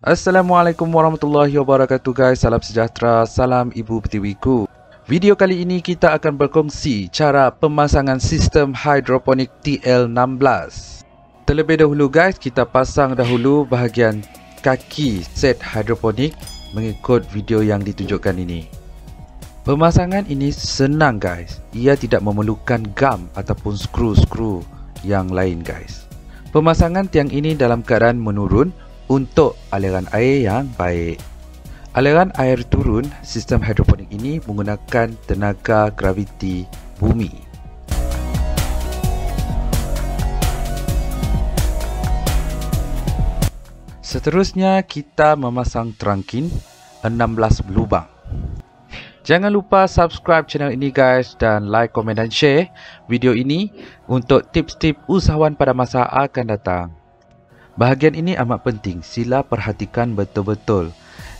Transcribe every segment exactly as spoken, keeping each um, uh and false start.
Assalamualaikum warahmatullahi wabarakatuh guys, salam sejahtera, salam ibu pertiwiku. Video kali ini kita akan berkongsi cara pemasangan sistem hidroponik T L enam belas. Terlebih dahulu guys, kita pasang dahulu bahagian kaki set hidroponik mengikut video yang ditunjukkan ini. Pemasangan ini senang guys, ia tidak memerlukan gam ataupun skru-skru yang lain guys. Pemasangan tiang ini dalam keadaan menurun untuk aliran air yang baik. Aliran air turun, sistem hidroponik ini menggunakan tenaga graviti bumi. Seterusnya kita memasang terangkin enam belas lubang. Jangan lupa subscribe channel ini guys dan like, komen dan share video ini untuk tips-tips usahawan pada masa akan datang. Bahagian ini amat penting, sila perhatikan betul-betul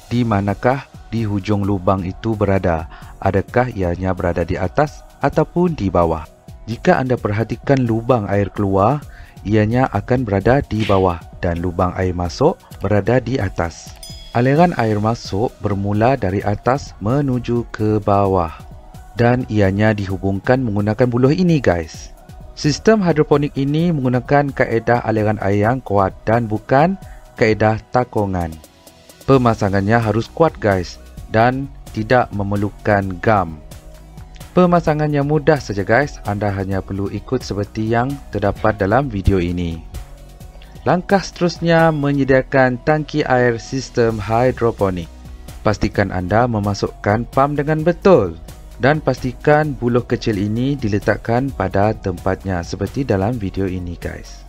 di manakah di hujung lubang itu berada. Adakah ianya berada di atas ataupun di bawah? Jika anda perhatikan lubang air keluar, ianya akan berada di bawah dan lubang air masuk berada di atas. Aliran air masuk bermula dari atas menuju ke bawah dan ianya dihubungkan menggunakan buluh ini guys. Sistem hidroponik ini menggunakan kaedah aliran air yang kuat dan bukan kaedah takongan. Pemasangannya harus kuat guys dan tidak memerlukan gam. Pemasangannya mudah saja guys, anda hanya perlu ikut seperti yang terdapat dalam video ini. Langkah seterusnya menyediakan tangki air sistem hidroponik. Pastikan anda memasukkan pam dengan betul. Dan pastikan buluh kecil ini diletakkan pada tempatnya seperti dalam video ini guys.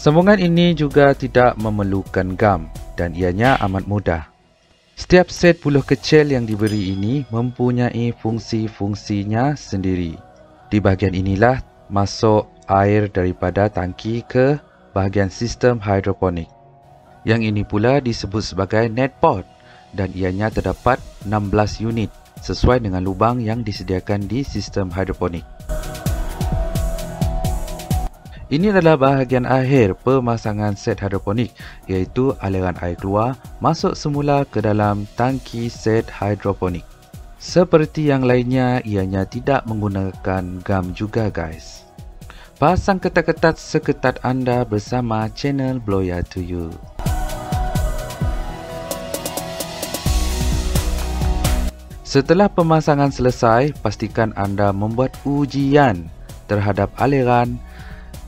Sambungan ini juga tidak memerlukan gam dan ianya amat mudah. Setiap set buluh kecil yang diberi ini mempunyai fungsi-fungsinya sendiri. Di bahagian inilah masuk air daripada tangki ke bahagian sistem hidroponik. Yang ini pula disebut sebagai net pot dan ianya terdapat enam belas unit, sesuai dengan lubang yang disediakan di sistem hidroponik. Ini adalah bahagian akhir pemasangan set hidroponik, iaitu aliran air keluar masuk semula ke dalam tangki set hidroponik. Seperti yang lainnya, ianya tidak menggunakan gam juga guys. Pasang ketat-ketat seketat anda bersama channel Beloya two U. Setelah pemasangan selesai, pastikan anda membuat ujian terhadap aliran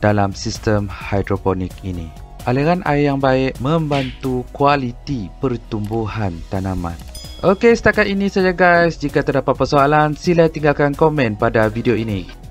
dalam sistem hidroponik ini. Aliran air yang baik membantu kualiti pertumbuhan tanaman. Okey, setakat ini saja guys. Jika terdapat persoalan, sila tinggalkan komen pada video ini.